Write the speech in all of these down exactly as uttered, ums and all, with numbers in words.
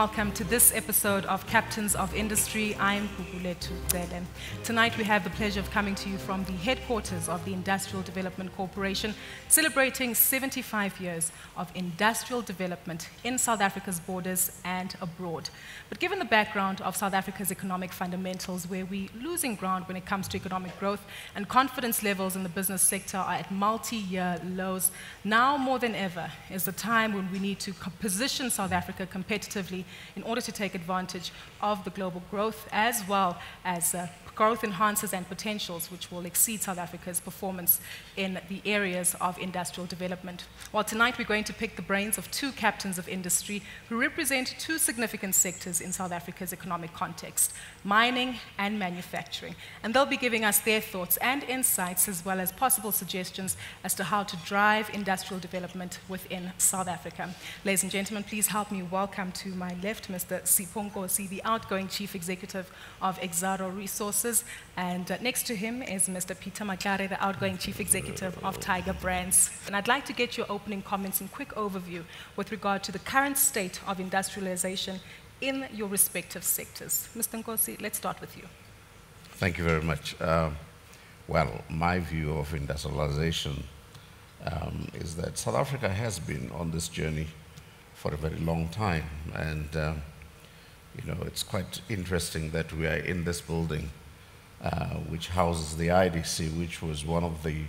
welcome to this episode of Captains of Industry. I'm Pupule Tuzelen. Tonight we have the pleasure of coming to you from the headquarters of the Industrial Development Corporation, celebrating seventy-five years of industrial development in South Africa's borders and abroad. But given the background of South Africa's economic fundamentals, where we're losing ground when it comes to economic growth and confidence levels in the business sector are at multi-year lows, now more than ever is the time when we need to position South Africa competitively in order to take advantage of the global growth as well as uh, growth enhancers and potentials which will exceed South Africa's performance in the areas of industrial development. Well, tonight we're going to pick the brains of two captains of industry who represent two significant sectors in South Africa's economic context, mining and manufacturing. And they'll be giving us their thoughts and insights as well as possible suggestions as to how to drive industrial development within South Africa. Ladies and gentlemen, please help me welcome to my left Mister Sipho Nkosi, the outgoing Chief Executive of Exxaro Resources, and uh, next to him is Mister Peter Matlare, the outgoing Chief Executive of Tiger Brands. And I'd like to get your opening comments and quick overview with regard to the current state of industrialization in your respective sectors. Mister Nkosi, let's start with you. Thank you very much. Uh, well, my view of industrialization um, is that South Africa has been on this journey for a very long time, and uh, you know, it's quite interesting that we are in this building uh, which houses the I D C, which was one of the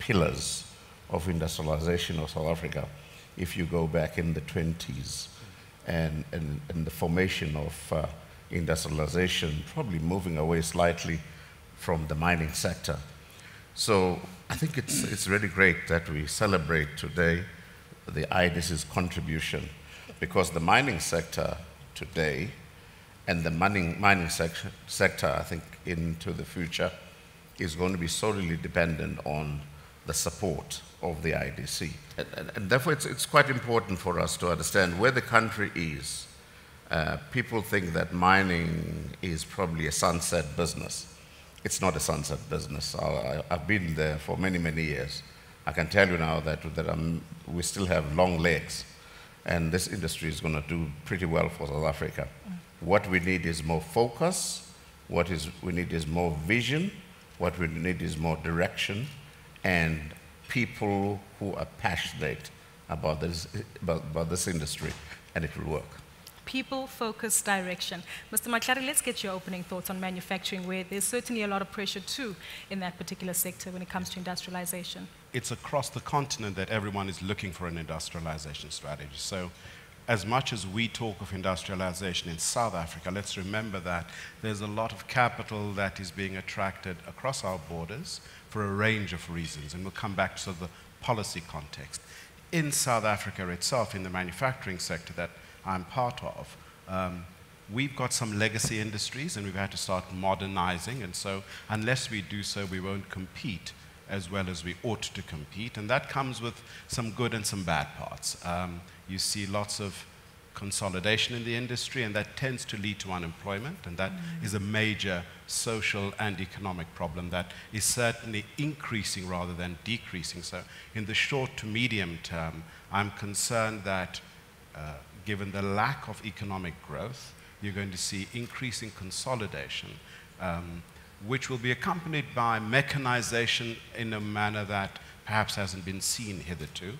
pillars of industrialization of South Africa if you go back in the twenties, and, and, and the formation of uh, industrialization, probably moving away slightly from the mining sector. So I think it's, it's really great that we celebrate today the I D C's contribution, because the mining sector today and the mining, mining sector, sector, I think, into the future is going to be solely dependent on the support of the I D C. And, and, and therefore, it's, it's quite important for us to understand where the country is. Uh, people think that mining is probably a sunset business. It's not a sunset business. I, I, I've been there for many, many years. I can tell you now that, that I'm, we still have long legs, and this industry is going to do pretty well for South Africa. What we need is more focus, what is, we need is more vision, what we need is more direction, and people who are passionate about this, about, about this industry, and it will work. People, focus, direction. Mister Matlare, let's get your opening thoughts on manufacturing, where there's certainly a lot of pressure too in that particular sector when it comes to industrialization. It's across the continent that everyone is looking for an industrialization strategy. So as much as we talk of industrialization in South Africa, let's remember that there's a lot of capital that is being attracted across our borders for a range of reasons, and we'll come back to the policy context. In South Africa itself, in the manufacturing sector that I'm part of, um, we've got some legacy industries and we've had to start modernizing, and so unless we do so, we won't compete as well as we ought to compete, and that comes with some good and some bad parts. Um, you see lots of consolidation in the industry, and that tends to lead to unemployment, and that mm. is a major social and economic problem that is certainly increasing rather than decreasing. So in the short to medium term, I'm concerned that uh, given the lack of economic growth, you're going to see increasing consolidation, um, which will be accompanied by mechanization in a manner that perhaps hasn't been seen hitherto.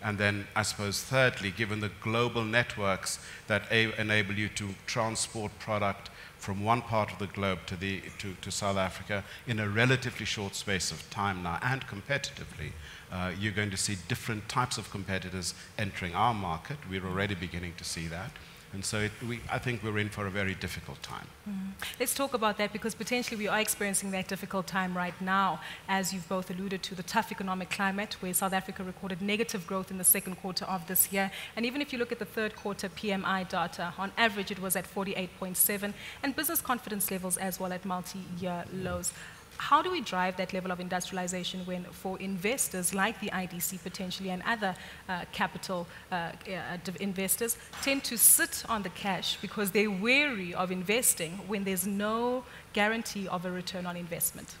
And then, I suppose, thirdly, given the global networks that enable you to transport product from one part of the globe to, the, to, to South Africa in a relatively short space of time now, and competitively, uh, you're going to see different types of competitors entering our market. We're already beginning to see that. And so it, we, I think we're in for a very difficult time. Mm. Let's talk about that, because potentially we are experiencing that difficult time right now, as you've both alluded to, the tough economic climate where South Africa recorded negative growth in the second quarter of this year. And even if you look at the third quarter P M I data, on average it was at forty-eight point seven, and business confidence levels as well at multi-year lows. How do we drive that level of industrialization when, for investors like the I D C potentially and other uh, capital uh, uh, investors, tend to sit on the cash because they're wary of investing when there's no guarantee of a return on investment?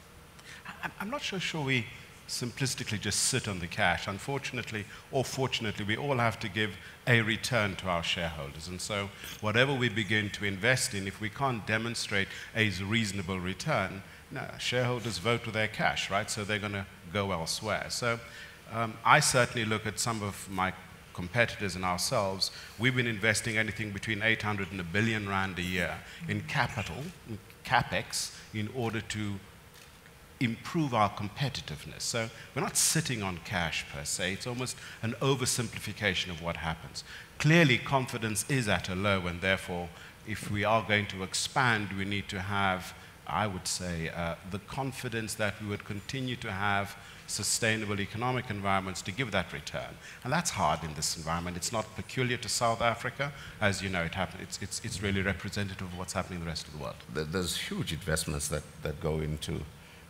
I'm not so sure we simplistically just sit on the cash. Unfortunately, or fortunately, we all have to give a return to our shareholders. And so whatever we begin to invest in, if we can't demonstrate a reasonable return, no, shareholders vote with their cash, right? So they're going to go elsewhere. So um, I certainly look at some of my competitors and ourselves. We've been investing anything between eight hundred and a billion rand a year in capital, in capex, in order to improve our competitiveness. So we're not sitting on cash per se. It's almost an oversimplification of what happens. Clearly, confidence is at a low, and therefore, if we are going to expand, we need to have, I would say, uh, the confidence that we would continue to have sustainable economic environments to give that return. And that's hard in this environment. It's not peculiar to South Africa. As you know, it happen, it's, it's, it's really representative of what's happening in the rest of the world. There's huge investments that, that go into,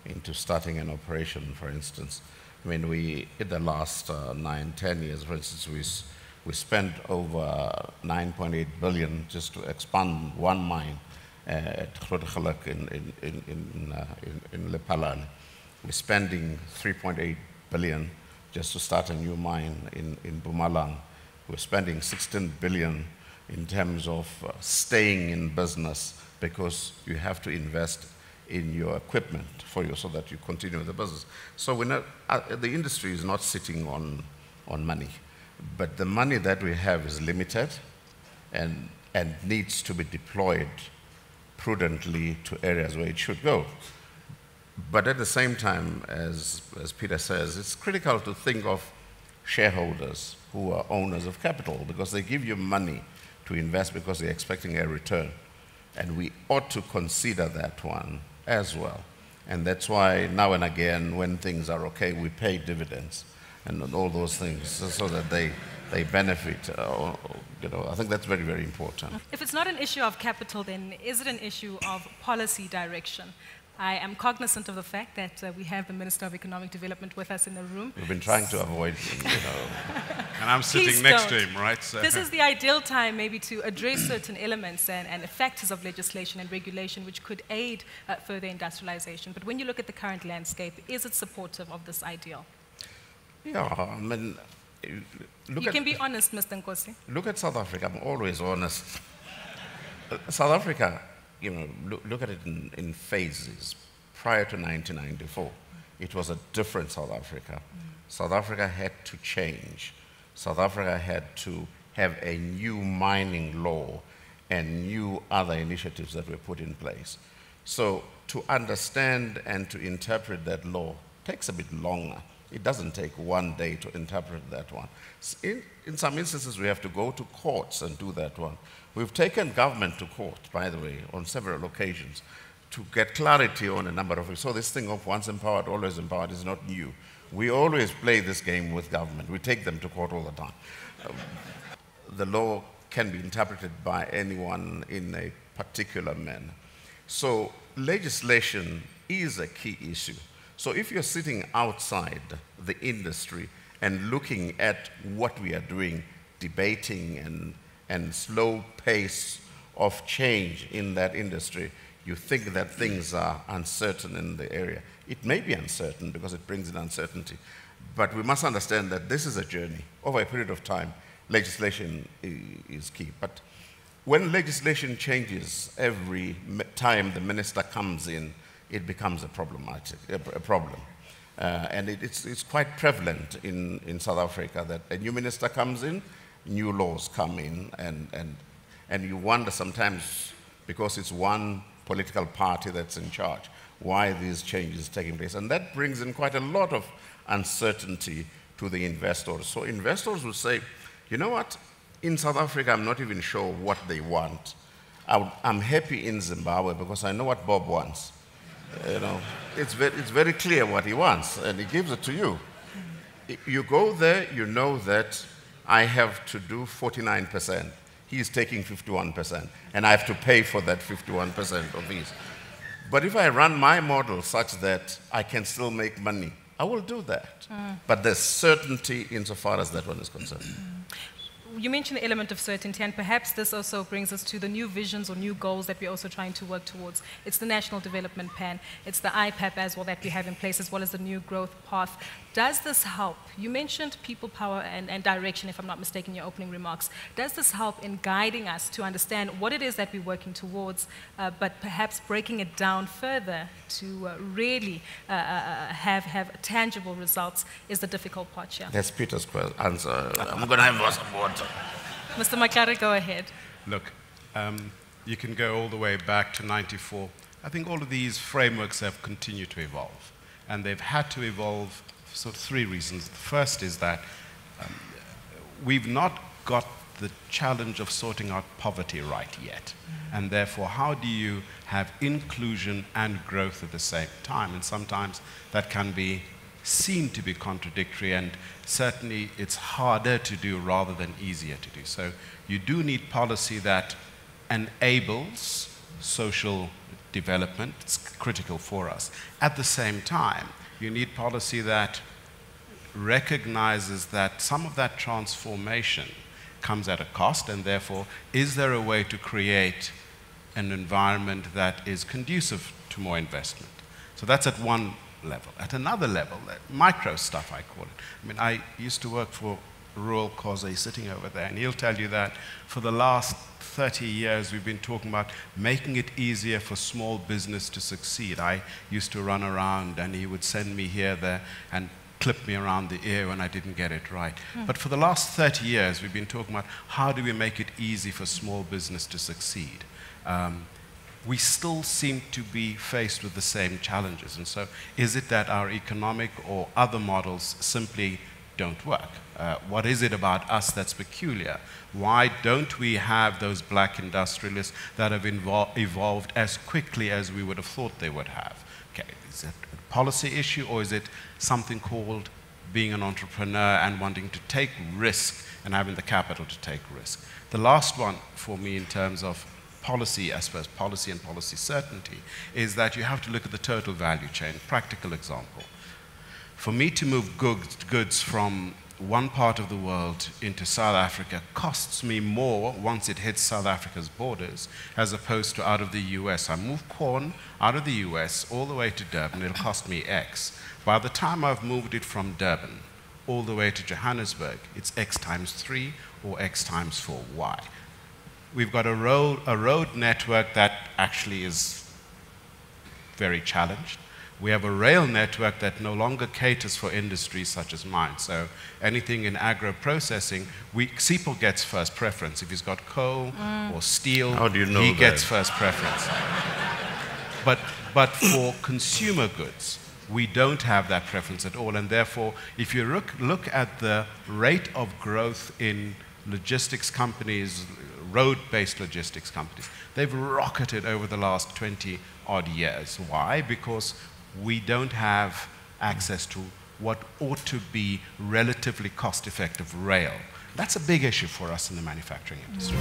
into starting an operation, for instance. I mean, we, in the last uh, nine, ten years, for instance, we, we spent over nine point eight billion just to expand one mine at Grootegeluk in, in, in, in, uh, in, in Lephalale. We're spending three point eight billion just to start a new mine in, in Bumalang. We're spending sixteen billion in terms of uh, staying in business, because you have to invest in your equipment for you so that you continue the business. So we're not, uh, the industry is not sitting on, on money, but the money that we have is limited and, and needs to be deployed prudently to areas where it should go. But at the same time, as, as Peter says, it's critical to think of shareholders who are owners of capital, because they give you money to invest because they're expecting a return. And we ought to consider that one as well. And that's why now and again, when things are okay, we pay dividends and all those things so that they, they benefit. Uh, you know, I think that's very, very important. If it's not an issue of capital, then is it an issue of policy direction? I am cognizant of the fact that uh, we have the Minister of Economic Development with us in the room. We've been trying to avoid him, you know. And I'm sitting Please next don't. to him, right? So. This is the ideal time maybe to address certain elements and, and factors of legislation and regulation which could aid uh, further industrialization. But when you look at the current landscape, is it supportive of this ideal? Yeah, I mean... Look you at, can be honest, Mister Nkosi. Look at South Africa. I'm always honest. South Africa... You know, look, look at it in, in phases. Prior to nineteen ninety-four, it was a different South Africa. Mm. South Africa had to change. South Africa had to have a new mining law and new other initiatives that were put in place. So to understand and to interpret that law takes a bit longer. It doesn't take one day to interpret that one. In, in some instances, we have to go to courts and do that one. We've taken government to court, by the way, on several occasions to get clarity on a number of things. So this thing of once empowered, always empowered is not new. We always play this game with government. We take them to court all the time. The law can be interpreted by anyone in a particular manner. So legislation is a key issue. So if you're sitting outside the industry and looking at what we are doing, debating and and slow pace of change in that industry, you think that things are uncertain in the area. It may be uncertain because it brings in uncertainty, but we must understand that this is a journey. Over a period of time, legislation is key. But when legislation changes every time the minister comes in, it becomes a, problematic, a problem. Uh, and it, it's, it's quite prevalent in, in South Africa that a new minister comes in, new laws come in, and, and, and you wonder sometimes, because it's one political party that's in charge, why these changes are taking place. And that brings in quite a lot of uncertainty to the investors. So investors will say, you know what, in South Africa, I'm not even sure what they want. I, I'm happy in Zimbabwe because I know what Bob wants. You know, it's, ve it's very clear what he wants, and he gives it to you. You go there, you know that I have to do forty-nine percent. He's taking fifty-one percent, and I have to pay for that fifty-one percent of his. But if I run my model such that I can still make money, I will do that. Uh. But there's certainty insofar as that one is concerned. you mentioned the element of certainty, and perhaps this also brings us to the new visions or new goals that we're also trying to work towards. It's the National Development Plan, it's the I PAP as well that we have in place, as well as the new growth path. Does this help? You mentioned people power and, and direction, if I'm not mistaken, in your opening remarks. Does this help in guiding us to understand what it is that we're working towards, uh, but perhaps breaking it down further to uh, really uh, uh, have, have tangible results is the difficult part here? That's Peter's answer. I'm going to have some water. Mister Matlare, go ahead. Look, um, you can go all the way back to ninety-four. I think all of these frameworks have continued to evolve, and they've had to evolve for sort of three reasons. The first is that um, we've not got the challenge of sorting out poverty right yet. Mm-hmm. And therefore, how do you have inclusion and growth at the same time? And sometimes that can be seen to be contradictory, and certainly it's harder to do rather than easier to do. So you do need policy that enables social development. It's critical for us. At the same time, you need policy that recognizes that some of that transformation comes at a cost, and therefore, is there a way to create an environment that is conducive to more investment? So that's at one level. At another level, that micro stuff, I call it. I mean, I used to work for Rural Cause, sitting over there, and he'll tell you that for the last thirty years, we've been talking about making it easier for small business to succeed. I used to run around, and he would send me here, there, and clipped me around the ear when I didn't get it right. Mm. But for the last thirty years, we've been talking about how do we make it easy for small business to succeed. Um, we still seem to be faced with the same challenges. And so is it that our economic or other models simply don't work? Uh, what is it about us that's peculiar? Why don't we have those black industrialists that have evolved as quickly as we would have thought they would have? Okay, is it a policy issue, or is it something called being an entrepreneur and wanting to take risk and having the capital to take risk? The last one for me in terms of policy, I suppose, policy and policy certainty, is that you have to look at the total value chain. Practical example. For me to move goods from one part of the world into South Africa costs me more once it hits South Africa's borders as opposed to out of the U S. I move corn out of the U S all the way to Durban, it'll cost me X. By the time I've moved it from Durban all the way to Johannesburg, it's X times three or X times four, Y. We've got a road, a road network that actually is very challenged. We have a rail network that no longer caters for industries such as mine. So anything in agro-processing, Sipho gets first preference. If he's got coal mm. or steel, How do you know he that? gets first preference. but, but for consumer goods, we don't have that preference at all. And therefore, if you look, look at the rate of growth in logistics companies, road-based logistics companies, they've rocketed over the last twenty odd years. Why? Because we don't have access to what ought to be relatively cost-effective rail. That's a big issue for us in the manufacturing industry.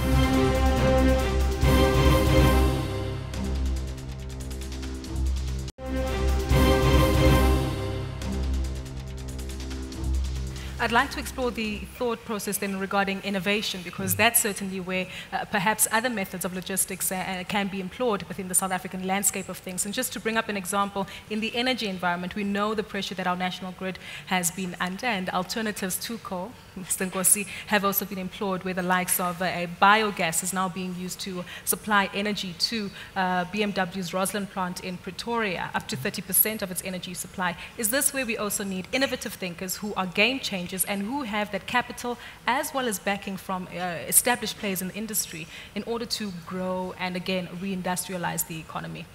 I'd like to explore the thought process then regarding innovation, because that's certainly where uh, perhaps other methods of logistics uh, can be employed within the South African landscape of things. And just to bring up an example, in the energy environment, we know the pressure that our national grid has been under, and alternatives to coal, Mister Nkosi, have also been employed, where the likes of uh, a biogas is now being used to supply energy to uh, B M W's Roslyn plant in Pretoria, up to thirty percent of its energy supply. Is this where we also need innovative thinkers who are game changers and who have that capital as well as backing from uh, established players in the industry in order to grow and again reindustrialize the economy?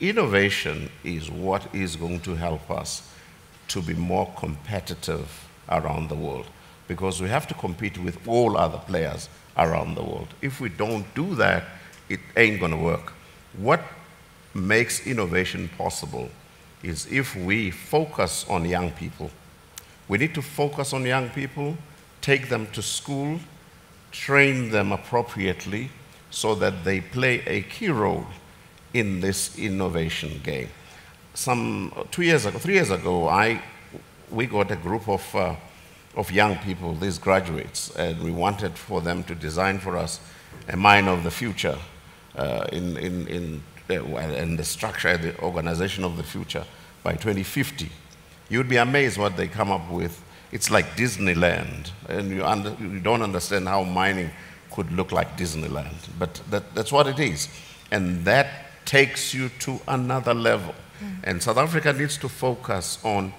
Innovation is what is going to help us to be more competitive around the world, because we have to compete with all other players around the world. If we don't do that, it ain't going to work. What makes innovation possible is if we focus on young people. We need to focus on young people, take them to school, train them appropriately so that they play a key role in this innovation game. Some two years ago, three years ago, I, we got a group of, uh, of young people, these graduates, and we wanted for them to design for us a mine of the future uh, in, in, in, uh, in the structure, the organization of the future by twenty fifty. You'd be amazed what they come up with. It's like Disneyland, and you, under, you don't understand how mining could look like Disneyland, but that, that's what it is. And that takes you to another level. Mm-hmm. And South Africa needs to focus on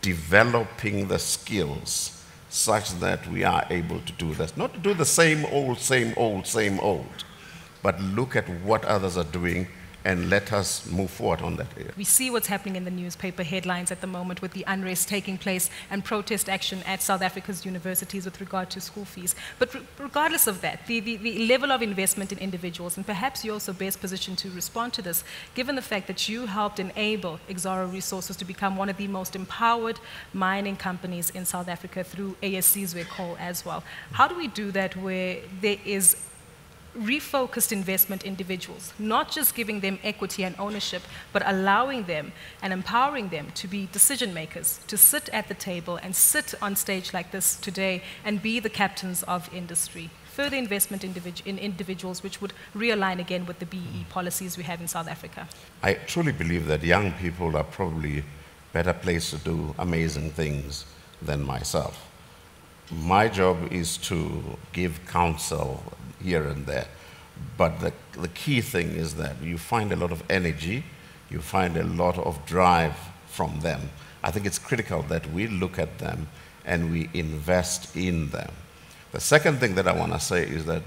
developing the skills such that we are able to do this. Not to do the same old, same old, same old, but look at what others are doing and let us move forward on that area. We see what's happening in the newspaper headlines at the moment with the unrest taking place and protest action at South Africa's universities with regard to school fees. But re regardless of that, the, the, the level of investment in individuals, and perhaps you're also best positioned to respond to this, given the fact that you helped enable Exxaro Resources to become one of the most empowered mining companies in South Africa through A S C's coal as well. How do we do that where there is refocused investment individuals, not just giving them equity and ownership, but allowing them and empowering them to be decision makers, to sit at the table and sit on stage like this today and be the captains of industry? Further investment individu in individuals which would realign again with the B E E policies we have in South Africa. I truly believe that young people are probably better placed to do amazing things than myself. My job is to give counsel here and there, but the, the key thing is that you find a lot of energy, you find a lot of drive from them. I think it's critical that we look at them and we invest in them. The second thing that I want to say is that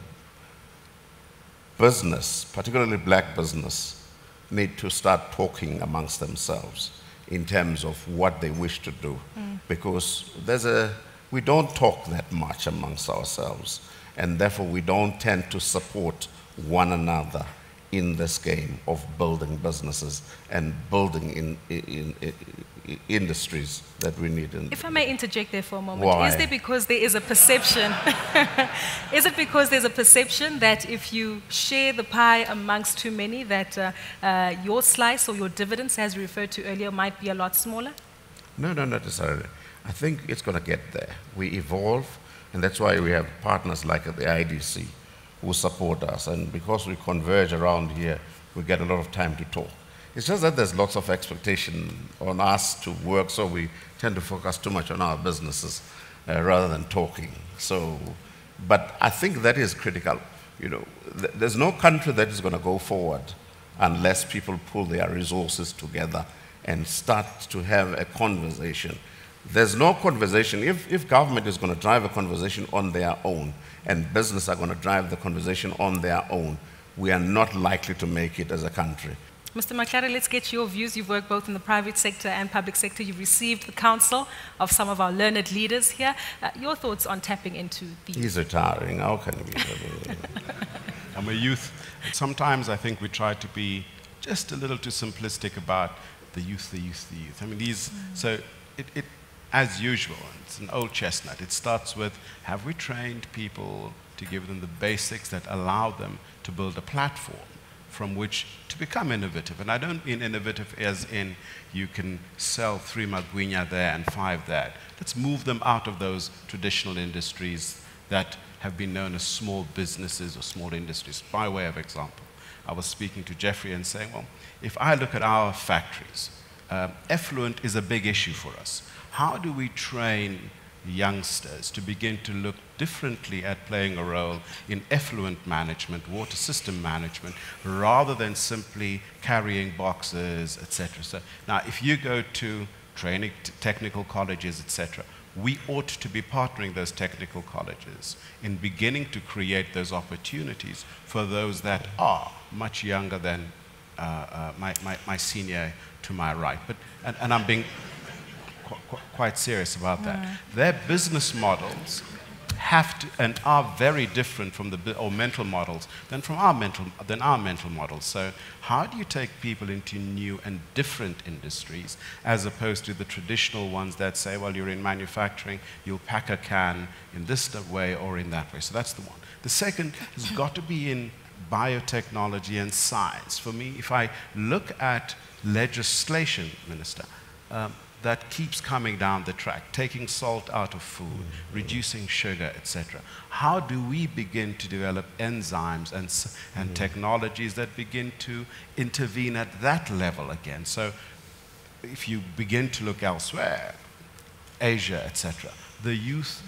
business, particularly black business, need to start talking amongst themselves in terms of what they wish to do, mm. because there's a we don't talk that much amongst ourselves, and therefore we don't tend to support one another in this game of building businesses and building in, in, in, in industries that we need. In if I may interject there for a moment, why? Is there because there is a perception, is it because there's a perception that if you share the pie amongst too many, that uh, uh, your slice or your dividends, as we referred to earlier, might be a lot smaller? No, no, not necessarily. I think it's going to get there. We evolve, and that's why we have partners like the I D C who support us. And because we converge around here, we get a lot of time to talk. It's just that there's lots of expectation on us to work, so we tend to focus too much on our businesses uh, rather than talking. So, but I think that is critical. You know, th there's no country that is going to go forward unless people pull their resources together and start to have a conversation. There's no conversation. If, if government is going to drive a conversation on their own and business are going to drive the conversation on their own, we are not likely to make it as a country. Mister Matlare, let's get your views. You've worked both in the private sector and public sector. You've received the counsel of some of our learned leaders here. Uh, your thoughts on tapping into the... He's retiring. How can we... I'm a youth. Sometimes I think we try to be just a little too simplistic about the youth, the youth, the youth. I mean, these... Mm. So it... it as usual, it's an old chestnut. It starts with, have we trained people to give them the basics that allow them to build a platform from which to become innovative? And I don't mean innovative as in you can sell three magwinya there and five there. Let's move them out of those traditional industries that have been known as small businesses or small industries. By way of example, I was speaking to Jeffrey and saying, well, if I look at our factories, um, effluent is a big issue for us. How do we train youngsters to begin to look differently at playing a role in effluent management, water system management, rather than simply carrying boxes, et cetera. So now, if you go to training technical colleges, et cetera, we ought to be partnering those technical colleges in beginning to create those opportunities for those that are much younger than uh, uh, my, my, my senior to my right. But and, and I'm being quite serious about that. Right. Their business models have to and are very different from the or mental models than from our mental than our mental models. So how do you take people into new and different industries as opposed to the traditional ones that say, well, you're in manufacturing, you'll pack a can in this way or in that way. So that's the one. The second has got to be in biotechnology and science. For me, if I look at legislation, Minister. Um, that keeps coming down the track, taking salt out of food, reducing sugar, et cetera. How do we begin to develop enzymes and, and technologies that begin to intervene at that level again? So if you begin to look elsewhere, Asia, et cetera, the youth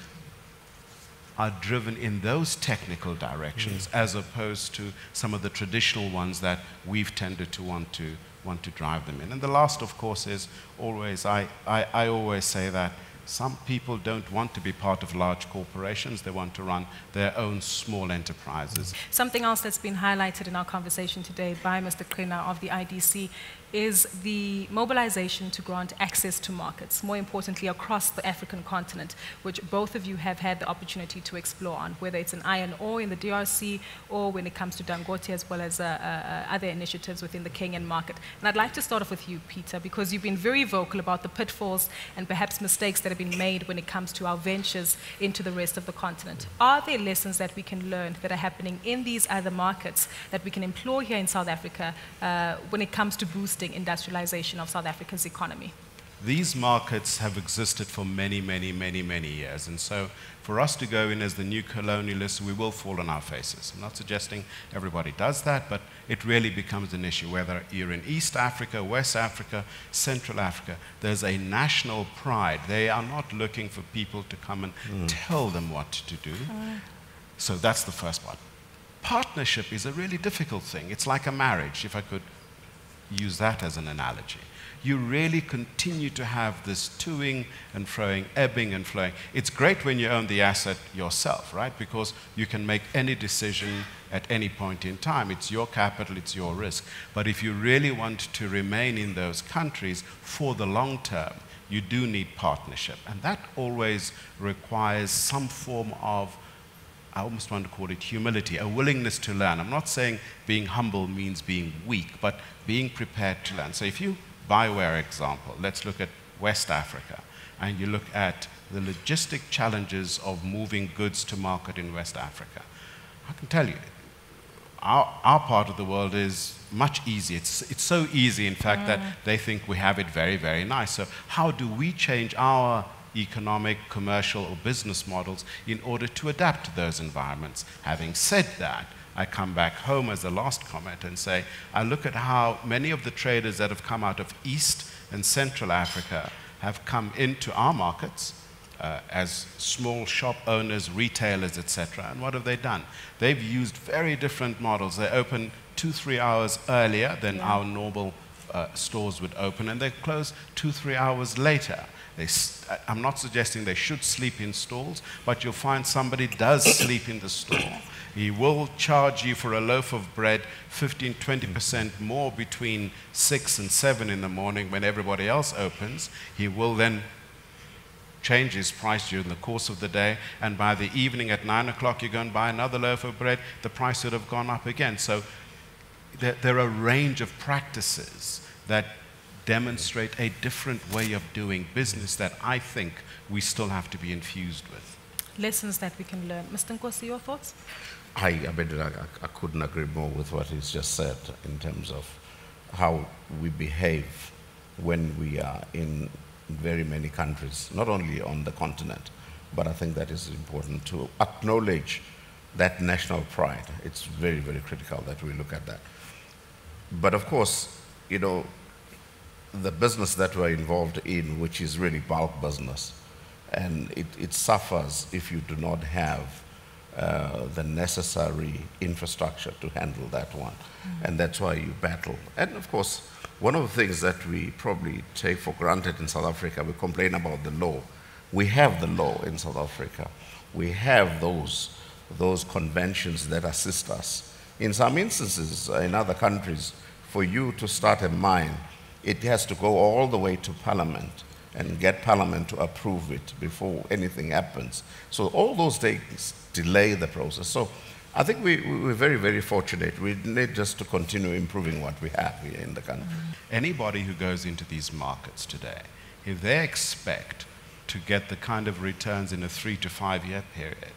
are driven in those technical directions as opposed to some of the traditional ones that we've tended to want to want to drive them in. And the last, of course, is always, I, I, I always say that some people don't want to be part of large corporations. They want to run their own small enterprises. Something else that's been highlighted in our conversation today by Mister Krina of the I D C is the mobilization to grant access to markets, more importantly across the African continent, which both of you have had the opportunity to explore on, whether it's an iron ore in the D R C or when it comes to Dangote, as well as uh, uh, other initiatives within the Kenyan market. And I'd like to start off with you, Peter, because you've been very vocal about the pitfalls and perhaps mistakes that have been made when it comes to our ventures into the rest of the continent. Are there lessons that we can learn that are happening in these other markets that we can employ here in South Africa uh, when it comes to boosting industrialization of South Africa's economy? These markets have existed for many, many, many, many years. And so for us to go in as the new colonialists, we will fall on our faces. I'm not suggesting everybody does that, but it really becomes an issue. Whether you're in East Africa, West Africa, Central Africa, there's a national pride. They are not looking for people to come and mm. tell them what to do. Uh. So that's the first part. Partnership is a really difficult thing. It's like a marriage, if I could use that as an analogy. You really continue to have this toing and froing, ebbing and flowing. It's great when you own the asset yourself, right? Because you can make any decision at any point in time. It's your capital, it's your risk. But if you really want to remain in those countries for the long term, you do need partnership. And that always requires some form of, I almost want to call it humility, a willingness to learn. I'm not saying being humble means being weak, but being prepared to learn. So if you, by way of example, let's look at West Africa, and you look at the logistic challenges of moving goods to market in West Africa. I can tell you, our, our part of the world is much easier. It's, it's so easy, in fact, mm. that they think we have it very, very nice. So how do we change our economic, commercial, or business models in order to adapt to those environments? Having said that, I come back home as the last comment and say, I look at how many of the traders that have come out of East and Central Africa have come into our markets uh, as small shop owners, retailers, et cetera. And what have they done? They've used very different models. They open two, three hours earlier than yeah. our normal uh, stores would open, and they close two, three hours later. They st I'm not suggesting they should sleep in stalls, but you'll find somebody does sleep in the store. He will charge you for a loaf of bread fifteen, twenty percent more between six and seven in the morning when everybody else opens. He will then change his price during the course of the day, and by the evening at nine o'clock you go and buy another loaf of bread, the price would have gone up again. So there, there are a range of practices that demonstrate a different way of doing business that I think we still have to be infused with. Lessons that we can learn. Mister Nkosi, your thoughts? I, I, I couldn't agree more with what he's just said in terms of how we behave when we are in very many countries, not only on the continent, but I think that is important to acknowledge that national pride. It's very, very critical that we look at that. But of course, you know, the business that we're involved in, which is really bulk business, and it, it suffers if you do not have uh, the necessary infrastructure to handle that one. Mm-hmm. And that's why you battle. And of course, one of the things that we probably take for granted in South Africa, we complain about the law. We have the law in South Africa. We have those, those conventions that assist us. In some instances, in other countries, for you to start a mine, it has to go all the way to Parliament and get Parliament to approve it before anything happens. So all those things delay the process. So I think we, we're very, very fortunate. We need just to continue improving what we have here in the country. Anybody who goes into these markets today, if they expect to get the kind of returns in a three to five year period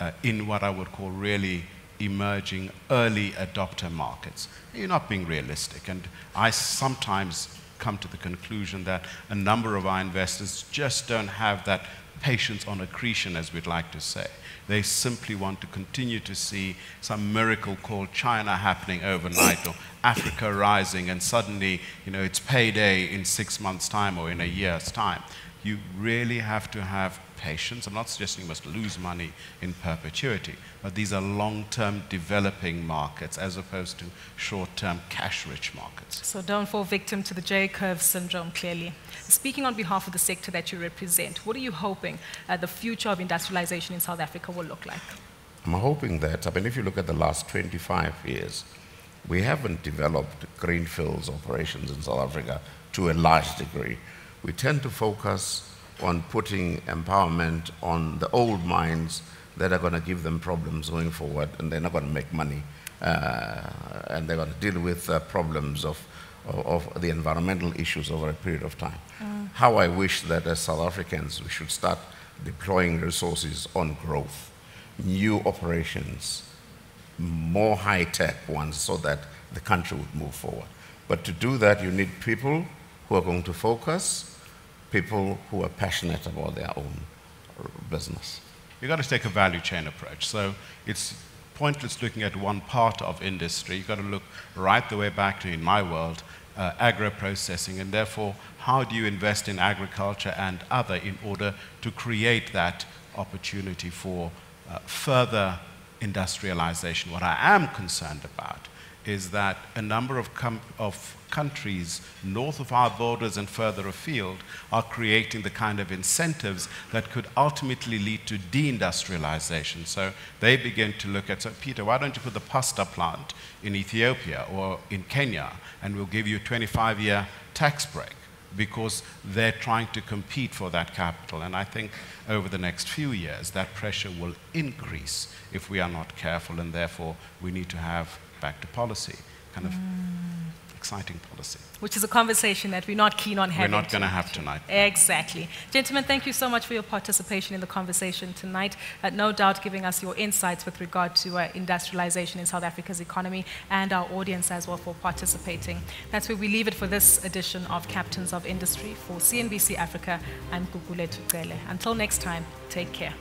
uh, in what I would call really emerging early adopter markets, you're not being realistic. And I sometimes come to the conclusion that a number of our investors just don't have that patience on accretion, as we'd like to say. They simply want to continue to see some miracle called China happening overnight, or Africa rising, and suddenly, you know, it's payday in six months' time or in a year's time. You really have to have patience. I'm not suggesting you must lose money in perpetuity, but these are long-term developing markets as opposed to short-term cash-rich markets. So don't fall victim to the J-curve syndrome, clearly. Speaking on behalf of the sector that you represent, what are you hoping uh, the future of industrialization in South Africa will look like? I'm hoping that, I mean, if you look at the last twenty-five years, we haven't developed greenfields operations in South Africa to a large degree. We tend to focus on putting empowerment on the old mines that are going to give them problems going forward, and they're not going to make money, uh, and they're going to deal with uh, problems of, of, of the environmental issues over a period of time. Mm. How I wish that as South Africans, we should start deploying resources on growth, new operations, more high-tech ones, so that the country would move forward. But to do that, you need people who are going to focus, people who are passionate about their own business. You've got to take a value chain approach. So it's pointless looking at one part of industry. You've got to look right the way back to, in my world, uh, agro-processing, and therefore, how do you invest in agriculture and other in order to create that opportunity for uh, further industrialization? What I am concerned about is that a number of, com of countries north of our borders and further afield are creating the kind of incentives that could ultimately lead to deindustrialization. So they begin to look at, so Peter, why don't you put the pasta plant in Ethiopia or in Kenya, and we'll give you a twenty-five year tax break, because they're trying to compete for that capital. And I think over the next few years, that pressure will increase if we are not careful, and therefore we need to have back to policy, kind of mm. exciting policy. Which is a conversation that we're not keen on having. We're not going to have tonight. Exactly. Gentlemen, thank you so much for your participation in the conversation tonight, uh, no doubt giving us your insights with regard to uh, industrialization in South Africa's economy, and our audience as well for participating. That's where we leave it for this edition of Captains of Industry. For C N B C Africa, I'm Pupule Tuzelen. Until next time, take care.